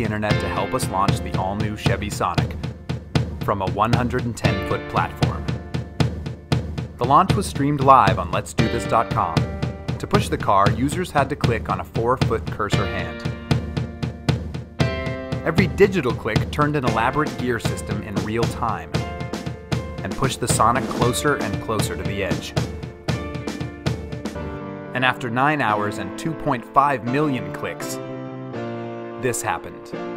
the internet to help us launch the all-new Chevy Sonic from a 110-foot platform. The launch was streamed live on LetsDoThis.com. To push the car, users had to click on a 4-foot cursor hand. Every digital click turned an elaborate gear system in real time and pushed the Sonic closer and closer to the edge. And after 9 hours and 2.5 million clicks, this happened.